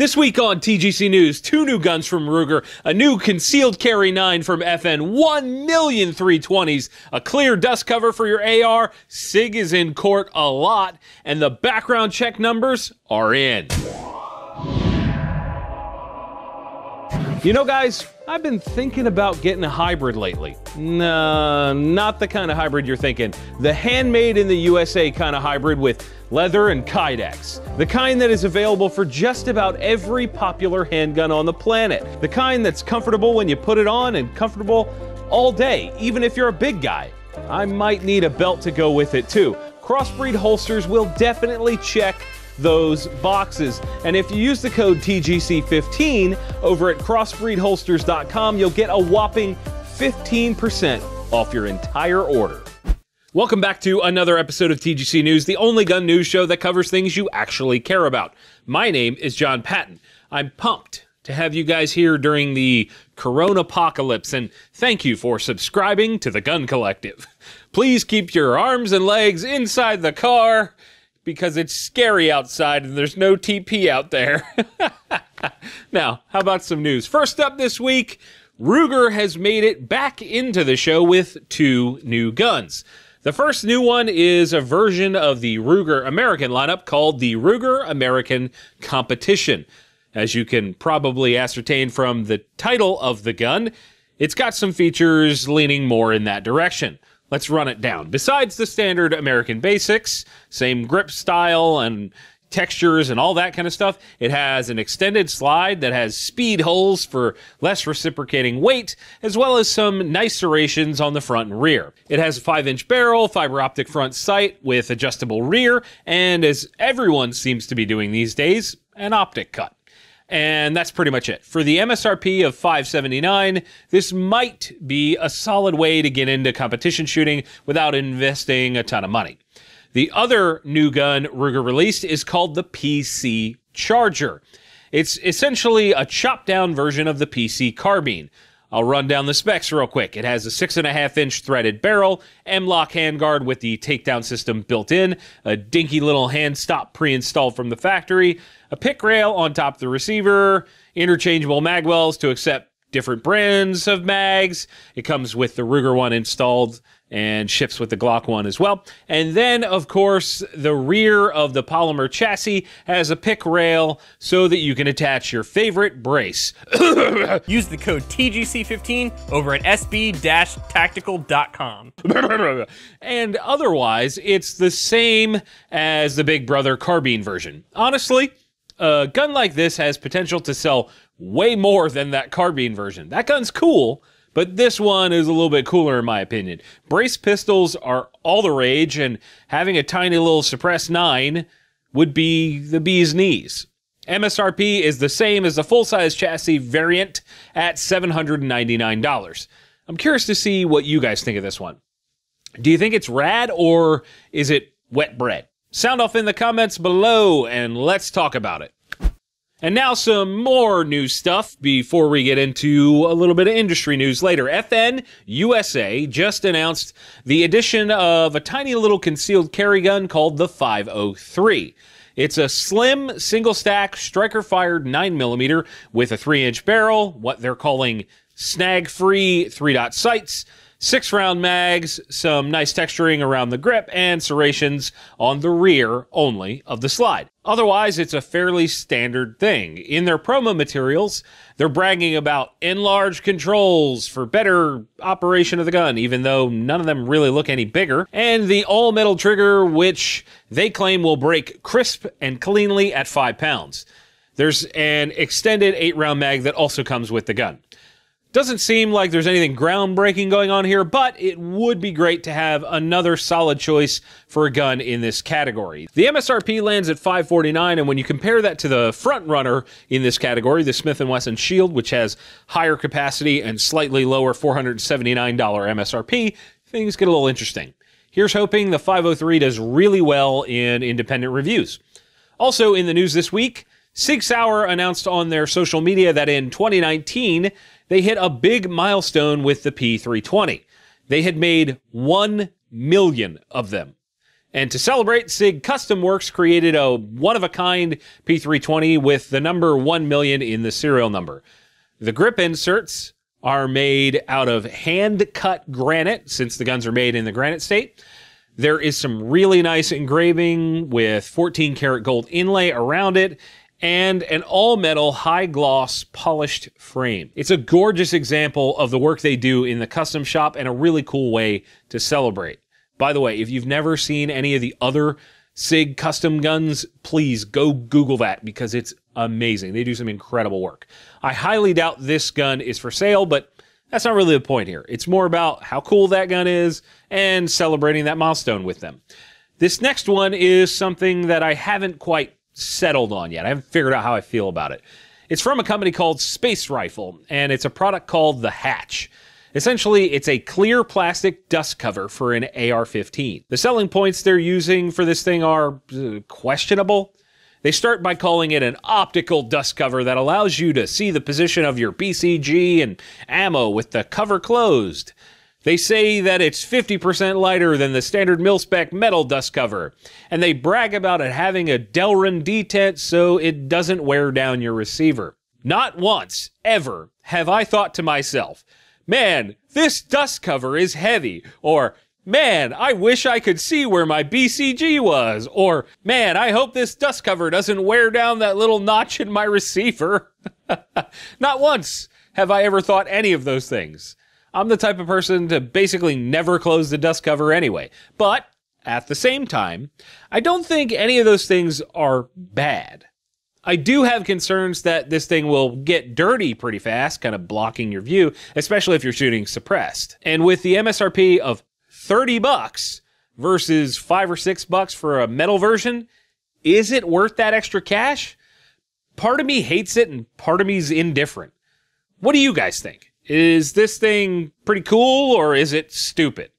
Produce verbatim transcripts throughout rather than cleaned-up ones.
This week on T G C News, two new guns from Ruger, a new concealed carry nine from F N, one million three twenties, a clear dust cover for your A R, SIG is in court a lot, and the background check numbers are in. You know, guys, I've been thinking about getting a hybrid lately. Nah, not the kind of hybrid you're thinking. The handmade in the U S A kind of hybrid with leather and kydex. The kind that is available for just about every popular handgun on the planet. The kind that's comfortable when you put it on and comfortable all day, even if you're a big guy. I might need a belt to go with it too. Crossbreed holsters will definitely check those boxes. And if you use the code T G C fifteen over at crossbreed holsters dot com, you'll get a whopping fifteen percent off your entire order. Welcome back to another episode of T G C News, the only gun news show that covers things you actually care about. My name is Jon Patton. I'm pumped to have you guys here during the Corona apocalypse, and thank you for subscribing to the Gun Collective. Please keep your arms and legs inside the car, because it's scary outside and there's no T P out there. Now, how about some news? First up this week, Ruger has made it back into the show with two new guns. The first new one is a version of the Ruger American lineup called the Ruger American Competition. As you can probably ascertain from the title of the gun, it's got some features leaning more in that direction. Let's run it down. Besides the standard American basics, same grip style and textures and all that kind of stuff, it has an extended slide that has speed holes for less reciprocating weight, as well as some nice serrations on the front and rear. It has a five inch barrel, fiber optic front sight with adjustable rear, and as everyone seems to be doing these days, an optic cut. And that's pretty much it. For the M S R P of five hundred seventy-nine dollars, this might be a solid way to get into competition shooting without investing a ton of money. The other new gun Ruger released is called the P C Charger. It's essentially a chopped down version of the P C Carbine. I'll run down the specs real quick. It has a six and a half inch threaded barrel, M lock handguard with the takedown system built in, a dinky little hand stop pre-installed from the factory, a pick rail on top of the receiver, interchangeable mag wells to accept different brands of mags. It comes with the Ruger one installed and ships with the Glock one as well. And then, of course, the rear of the polymer chassis has a pick rail so that you can attach your favorite brace. Use the code T G C fifteen over at S B tactical dot com. And otherwise, it's the same as the Big Brother Carbine version. Honestly, a gun like this has potential to sell way more than that Carbine version. That gun's cool, but this one is a little bit cooler in my opinion. Brace pistols are all the rage, and having a tiny little suppressed nine would be the bee's knees. M S R P is the same as the full-size chassis variant at seven hundred ninety-nine dollars. I'm curious to see what you guys think of this one. Do you think it's rad, or is it wet bread? Sound off in the comments below, and let's talk about it. And now some more new stuff before we get into a little bit of industry news later. F N U S A just announced the addition of a tiny little concealed carry gun called the five oh three. It's a slim, single-stack, striker-fired nine millimeter with a three inch barrel, what they're calling snag-free three dot sights, six round mags, some nice texturing around the grip, and serrations on the rear only of the slide. Otherwise, it's a fairly standard thing. In their promo materials, they're bragging about enlarged controls for better operation of the gun, even though none of them really look any bigger, and the all-metal trigger, which they claim will break crisp and cleanly at five pounds. There's an extended eight round mag that also comes with the gun. Doesn't seem like there's anything groundbreaking going on here, but it would be great to have another solid choice for a gun in this category. The M S R P lands at five forty-nine, and when you compare that to the front runner in this category, the Smith and Wesson Shield, which has higher capacity and slightly lower four hundred seventy-nine dollar M S R P, things get a little interesting. Here's hoping the five oh three does really well in independent reviews. Also in the news this week, Sig Sauer announced on their social media that in twenty nineteen, they hit a big milestone with the P three twenty. They had made one million of them. And to celebrate, SIG Custom Works created a one-of-a-kind P three twenty with the number one million in the serial number. The grip inserts are made out of hand-cut granite, since the guns are made in the granite state. There is some really nice engraving with fourteen karat gold inlay around it, and an all-metal, high-gloss, polished frame. It's a gorgeous example of the work they do in the custom shop and a really cool way to celebrate. By the way, if you've never seen any of the other SIG custom guns, please go Google that because it's amazing. They do some incredible work. I highly doubt this gun is for sale, but that's not really the point here. It's more about how cool that gun is and celebrating that milestone with them. This next one is something that I haven't quite settled on yet. I haven't figured out how I feel about it. It's from a company called Space Rifle, and it's a product called the Hatch. Essentially, it's a clear plastic dust cover for an A R fifteen. The selling points they're using for this thing are uh, questionable. They start by calling it an optical dust cover that allows you to see the position of your B C G and ammo with the cover closed. They say that it's fifty percent lighter than the standard mil-spec metal dust cover, and they brag about it having a Delrin detent so it doesn't wear down your receiver. Not once, ever, have I thought to myself, man, this dust cover is heavy, or man, I wish I could see where my B C G was, or man, I hope this dust cover doesn't wear down that little notch in my receiver. Not once have I ever thought any of those things. I'm the type of person to basically never close the dust cover anyway. But at the same time, I don't think any of those things are bad. I do have concerns that this thing will get dirty pretty fast, kind of blocking your view, especially if you're shooting suppressed. And with the M S R P of thirty bucks versus five or six bucks for a metal version, is it worth that extra cash? Part of me hates it and part of me's indifferent. What do you guys think? Is this thing pretty cool or is it stupid?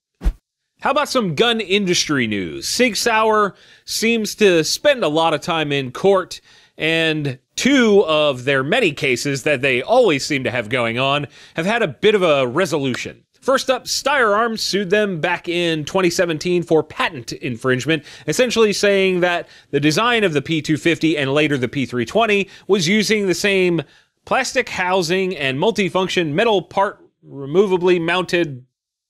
How about some gun industry news? Sig Sauer seems to spend a lot of time in court, and two of their many cases that they always seem to have going on have had a bit of a resolution. First up, Steyr Arms sued them back in twenty seventeen for patent infringement, essentially saying that the design of the P two fifty and later the P three twenty was using the same plastic housing and multifunction metal part removably mounted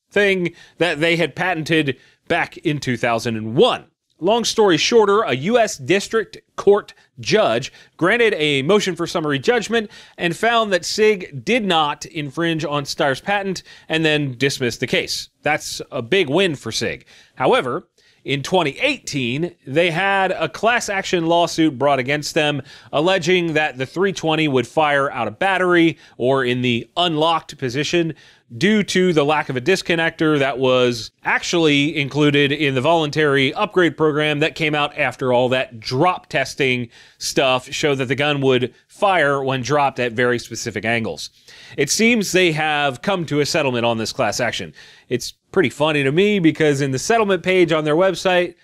thing that they had patented back in two thousand one. Long story shorter, a U S District Court judge granted a motion for summary judgment and found that SIG did not infringe on Steyr's patent and then dismissed the case. That's a big win for SIG. However, in twenty eighteen, they had a class action lawsuit brought against them alleging that the three twenty would fire out of battery or in the unlocked position due to the lack of a disconnector that was actually included in the voluntary upgrade program that came out after all that drop testing stuff showed that the gun would fire when dropped at very specific angles. It seems they have come to a settlement on this class action. It's pretty funny to me because in the settlement page on their website,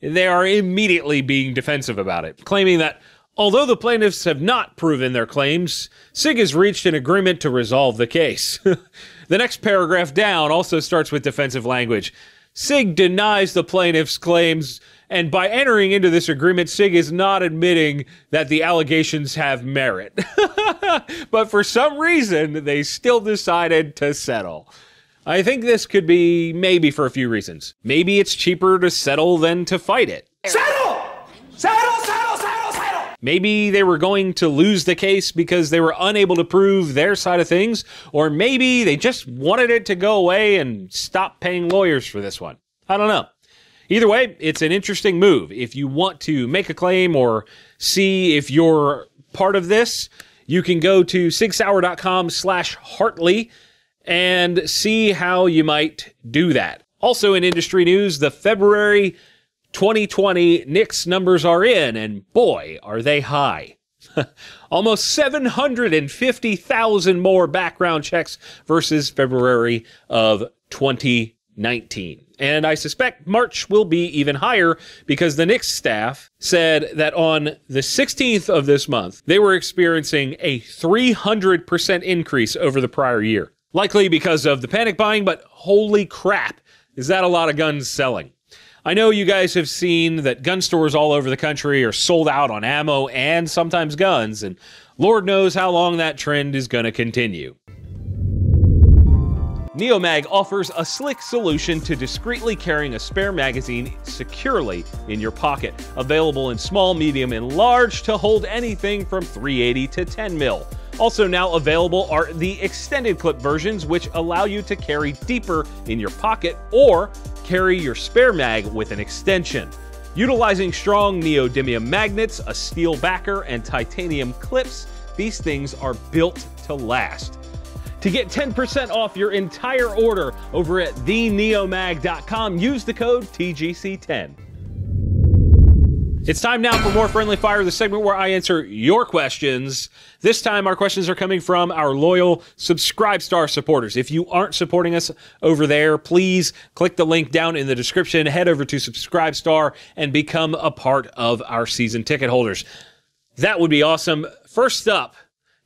they are immediately being defensive about it, claiming that although the plaintiffs have not proven their claims, SIG has reached an agreement to resolve the case. The next paragraph down also starts with defensive language. SIG denies the plaintiffs' claims, and by entering into this agreement, SIG is not admitting that the allegations have merit. But for some reason, they still decided to settle. I think this could be maybe for a few reasons. Maybe it's cheaper to settle than to fight it. Settle! Settle, settle, settle, settle! Maybe they were going to lose the case because they were unable to prove their side of things, or maybe they just wanted it to go away and stop paying lawyers for this one. I don't know. Either way, it's an interesting move. If you want to make a claim or see if you're part of this, you can go to sig sauer dot com slash Hartley and see how you might do that. Also in industry news, the February twenty twenty NICS numbers are in, and boy, are they high. Almost seven hundred fifty thousand more background checks versus February of twenty nineteen. And I suspect March will be even higher because the NICS staff said that on the sixteenth of this month, they were experiencing a three hundred percent increase over the prior year. Likely because of the panic buying, but holy crap, is that a lot of guns selling. I know you guys have seen that gun stores all over the country are sold out on ammo and sometimes guns, and Lord knows how long that trend is going to continue. Neomag offers a slick solution to discreetly carrying a spare magazine securely in your pocket, available in small, medium, and large to hold anything from three eighty to ten mil. Also now available are the extended clip versions, which allow you to carry deeper in your pocket or carry your spare mag with an extension. Utilizing strong neodymium magnets, a steel backer, and titanium clips, these things are built to last. To get ten percent off your entire order over at the neomag dot com, use the code T G C ten. It's time now for More Friendly Fire, the segment where I answer your questions. This time, our questions are coming from our loyal Subscribestar supporters. If you aren't supporting us over there, please click the link down in the description, head over to Subscribestar, and become a part of our season ticket holders. That would be awesome. First up,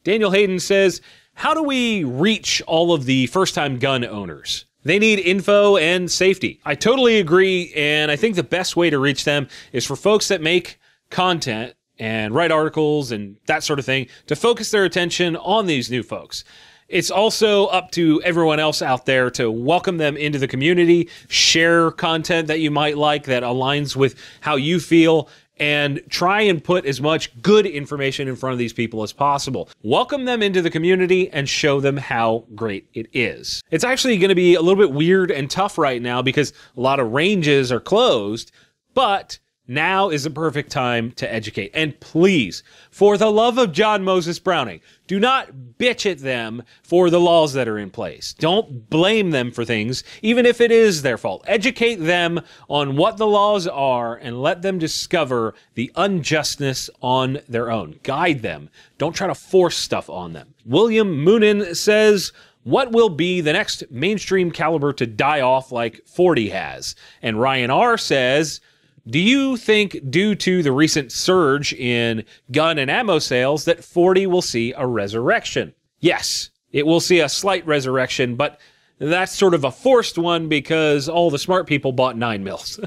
Daniel Hayden says, how do we reach all of the first-time gun owners? They need info and safety. I totally agree, and I think the best way to reach them is for folks that make content and write articles and that sort of thing to focus their attention on these new folks. It's also up to everyone else out there to welcome them into the community, share content that you might like that aligns with how you feel, and try and put as much good information in front of these people as possible. Welcome them into the community and show them how great it is. It's actually going to be a little bit weird and tough right now because a lot of ranges are closed, but now is the perfect time to educate. And please, for the love of John Moses Browning, do not bitch at them for the laws that are in place. Don't blame them for things, even if it is their fault. Educate them on what the laws are and let them discover the unjustness on their own. Guide them. Don't try to force stuff on them. William Moonen says, what will be the next mainstream caliber to die off like forty has? And Ryan R. says, do you think, due to the recent surge in gun and ammo sales, that forty will see a resurrection? Yes, it will see a slight resurrection, but that's sort of a forced one because all the smart people bought nine mils.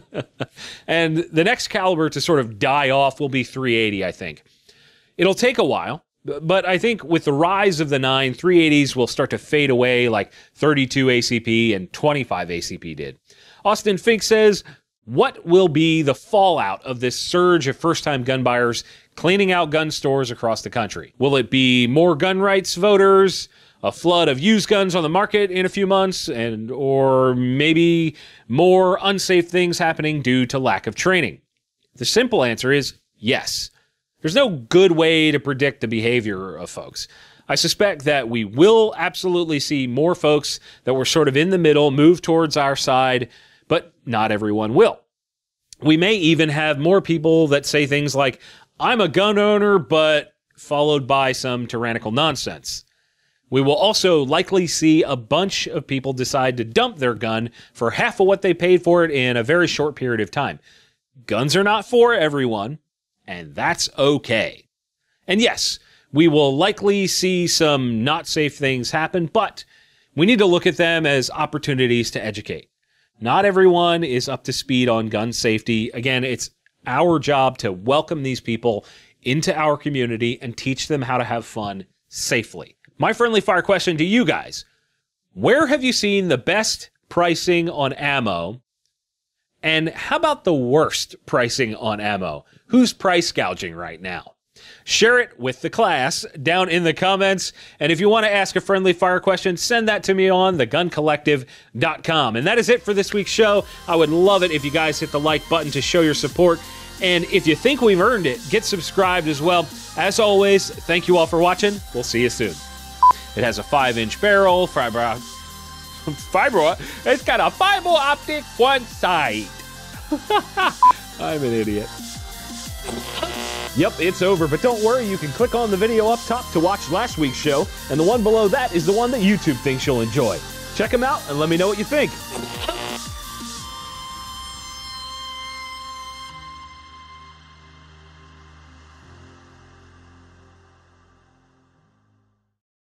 And the next caliber to sort of die off will be three eighty, I think. It'll take a while, but I think with the rise of the nine, three eighties will start to fade away like thirty-two A C P and twenty-five A C P did. Austin Fink says, what will be the fallout of this surge of first-time gun buyers cleaning out gun stores across the country? Will it be more gun rights voters, a flood of used guns on the market in a few months, and or maybe more unsafe things happening due to lack of training? The simple answer is yes. There's no good way to predict the behavior of folks. I suspect that we will absolutely see more folks that were sort of in the middle move towards our side, but not everyone will. We may even have more people that say things like, I'm a gun owner, but followed by some tyrannical nonsense. We will also likely see a bunch of people decide to dump their gun for half of what they paid for it in a very short period of time. Guns are not for everyone, and that's okay. And yes, we will likely see some not safe things happen, but we need to look at them as opportunities to educate. Not everyone is up to speed on gun safety. Again, it's our job to welcome these people into our community and teach them how to have fun safely. My friendly fire question to you guys, where have you seen the best pricing on ammo? And how about the worst pricing on ammo? Who's price gouging right now? Share it with the class down in the comments. And if you want to ask a friendly fire question, send that to me on the gun collective dot com. And that is it for this week's show. I would love it if you guys hit the like button to show your support. And if you think we've earned it, get subscribed as well. As always, thank you all for watching. We'll see you soon. It has a five inch barrel, fiber, fiber, it's got a fiber optic one side. I'm an idiot. Yep, it's over, but don't worry, you can click on the video up top to watch last week's show, and the one below that is the one that YouTube thinks you'll enjoy. Check them out and let me know what you think.